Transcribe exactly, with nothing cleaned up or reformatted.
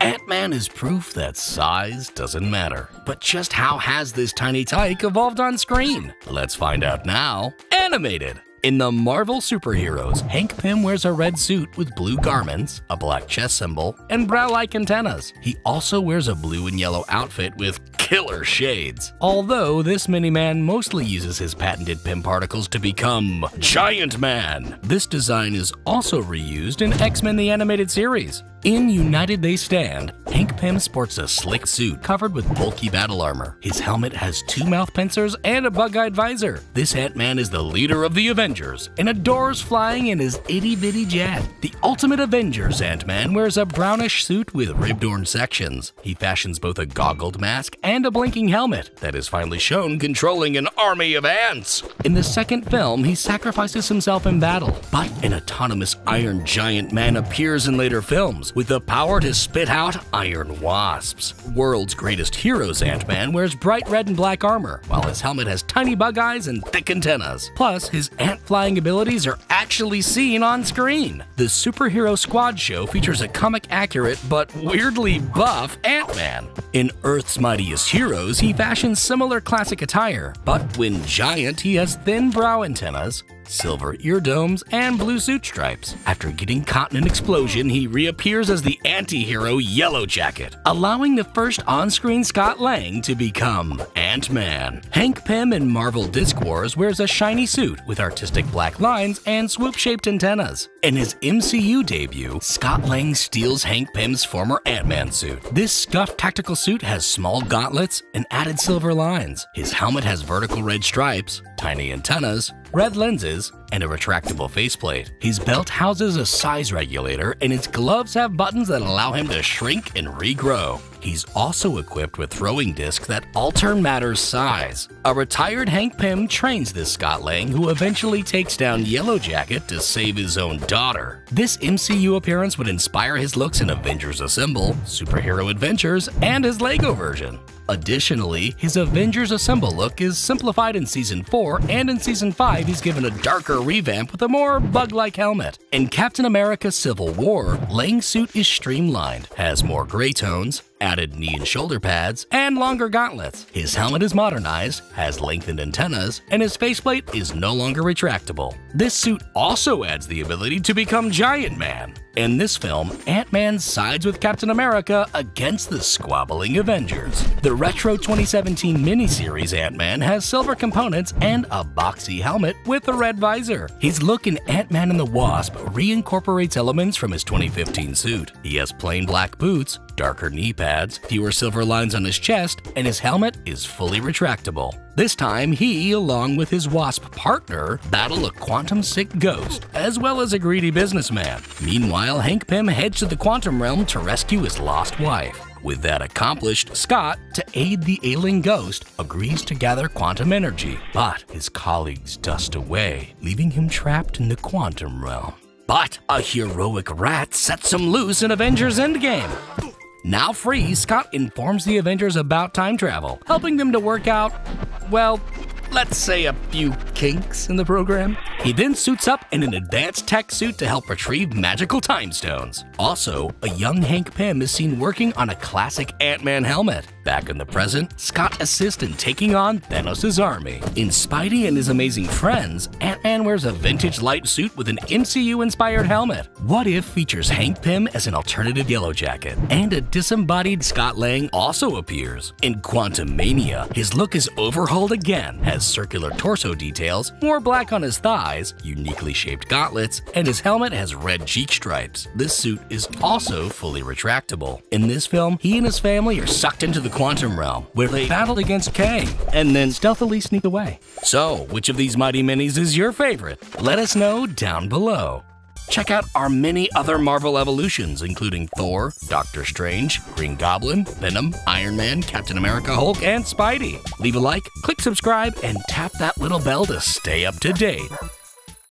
Ant-Man is proof that size doesn't matter. But just how has this tiny tyke evolved on screen? Let's find out now. Animated! In the Marvel Super Heroes, Hank Pym wears a red suit with blue garments, a black chest symbol, and brow-like antennas. He also wears a blue and yellow outfit with killer shades. Although this mini-man mostly uses his patented Pym Particles to become Giant Man. This design is also reused in X-Men: The Animated Series. In United They Stand, Hank Pym sports a slick suit covered with bulky battle armor. His helmet has two mouth pincers and a bug-eyed visor. This Ant-Man is the leader of the Avengers and adores flying in his itty-bitty jet. The Ultimate Avengers Ant-Man wears a brownish suit with ribbed-orange sections. He fashions both a goggled mask and a blinking helmet that is finally shown controlling an army of ants. In the second film, he sacrifices himself in battle, but an autonomous Iron Giant Man appears in later films, with the power to spit out iron wasps. World's Greatest Heroes Ant-Man wears bright red and black armor, while his helmet has tiny bug eyes and thick antennas. Plus, his ant-flying abilities are actually seen on screen. The Super Hero Squad Show features a comic-accurate but weirdly buff Ant-Man. In Earth's Mightiest Heroes, he fashions similar classic attire, but when giant, he has thin brow antennas, silver eardomes, and blue suit stripes. After getting caught in an explosion, he reappears as the anti-hero Yellowjacket, allowing the first on-screen Scott Lang to become Ant-Man. Hank Pym in Marvel Disk Wars wears a shiny suit with artistic black lines and swoop-shaped antennas. In his M C U debut, Scott Lang steals Hank Pym's former Ant-Man suit. This scuffed tactical suit has small gauntlets and added silver lines. His helmet has vertical red stripes, tiny antennas, red lenses, and a retractable faceplate. His belt houses a size regulator, and his gloves have buttons that allow him to shrink and regrow. He's also equipped with throwing discs that alter matter's size. A retired Hank Pym trains this Scott Lang, who eventually takes down Yellowjacket to save his own daughter. This M C U appearance would inspire his looks in Avengers Assemble, Super Hero Adventures, and his Lego version. Additionally, his Avengers Assemble look is simplified in Season four, and in Season five he's given a darker revamp with a more bug-like helmet. In Captain America: Civil War, Lang's suit is streamlined, has more gray tones, added knee and shoulder pads, and longer gauntlets. His helmet is modernized, has lengthened antennas, and his faceplate is no longer retractable. This suit also adds the ability to become Giant Man. In this film, Ant-Man sides with Captain America against the squabbling Avengers. The retro twenty seventeen miniseries Ant-Man has silver components and a boxy helmet with a red visor. His look in Ant-Man and the Wasp reincorporates elements from his twenty fifteen suit. He has plain black boots, darker knee pads, fewer silver lines on his chest, and his helmet is fully retractable. This time, he, along with his wasp partner, battle a quantum-sick ghost, as well as a greedy businessman. Meanwhile, Hank Pym heads to the Quantum Realm to rescue his lost wife. With that accomplished, Scott, to aid the ailing ghost, agrees to gather quantum energy, but his colleagues dust away, leaving him trapped in the Quantum Realm. But a heroic rat sets him loose in Avengers Endgame. Now free, Scott informs the Avengers about time travel, helping them to work out, well, let's say a few kinks in the program. He then suits up in an advanced tech suit to help retrieve magical time stones. Also, a young Hank Pym is seen working on a classic Ant-Man helmet. Back in the present, Scott assists in taking on Thanos' army. In Spidey and His Amazing Friends, Ant-Man wears a vintage light suit with an M C U-inspired helmet. What If? Features Hank Pym as an alternative Yellowjacket, and a disembodied Scott Lang also appears. In Quantumania, his look is overhauled again, has circular torso details, more black on his thighs, uniquely shaped gauntlets, and his helmet has red cheek stripes. This suit is also fully retractable. In this film, he and his family are sucked into the Quantum Realm, where they battle against Kang, and then stealthily sneak away. So, which of these mighty minis is your favorite? Let us know down below. Check out our many other Marvel evolutions, including Thor, Doctor Strange, Green Goblin, Venom, Iron Man, Captain America, Hulk, and Spidey. Leave a like, click subscribe, and tap that little bell to stay up to date.